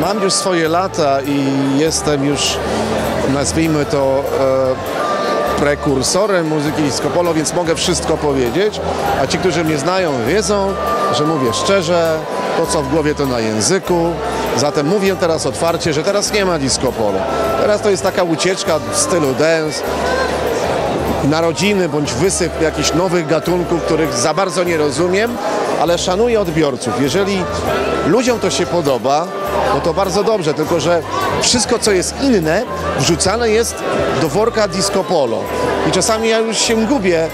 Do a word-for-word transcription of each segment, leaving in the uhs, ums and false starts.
Mam już swoje lata i jestem już, nazwijmy to, e, prekursorem muzyki disco polo, więc mogę wszystko powiedzieć, a ci, którzy mnie znają, wiedzą, że mówię szczerze, to co w głowie, to na języku. Zatem mówię teraz otwarcie, że teraz nie ma disco polo. Teraz to jest taka ucieczka w stylu dance, narodziny bądź wysyp jakichś nowych gatunków, których za bardzo nie rozumiem, ale szanuję odbiorców. Jeżeli ludziom to się podoba, no to bardzo dobrze, tylko że wszystko, co jest inne, wrzucane jest do worka disco polo. I czasami ja już się gubię,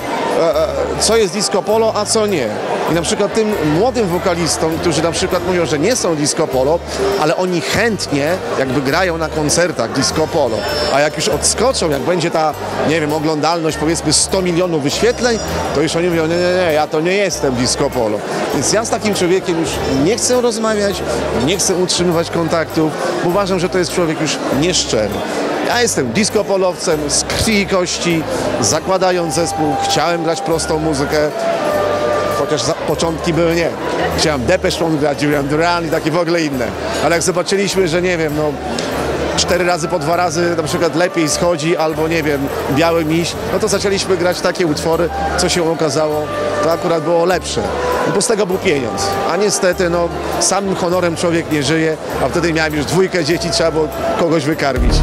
co jest disco polo, a co nie. I na przykład tym młodym wokalistom, którzy na przykład mówią, że nie są disco polo, ale oni chętnie jakby grają na koncertach disco polo, a jak już odskoczą, jak będzie ta, nie wiem, oglądalność powiedzmy sto milionów wyświetleń, to już oni mówią, nie, nie, nie, ja to nie jestem disco polo. Więc ja z takim człowiekiem już nie chcę rozmawiać, nie chcę utrzymywać kontaktów, bo uważam, że to jest człowiek już nieszczery. Ja jestem disco polowcem z krwi i kości, zakładając zespół, chciałem grać prostą muzykę, chociaż początki były nie. Chciałem Depeche Mode grać, Duran i takie w ogóle inne. Ale jak zobaczyliśmy, że nie wiem, no cztery razy po dwa razy na przykład Lepiej schodzi albo nie wiem, Biały miś, no to zaczęliśmy grać takie utwory, co się okazało, to akurat było lepsze. Bo z tego był pieniądz. A niestety, no samym honorem człowiek nie żyje, a wtedy miałem już dwójkę dzieci, trzeba było kogoś wykarmić.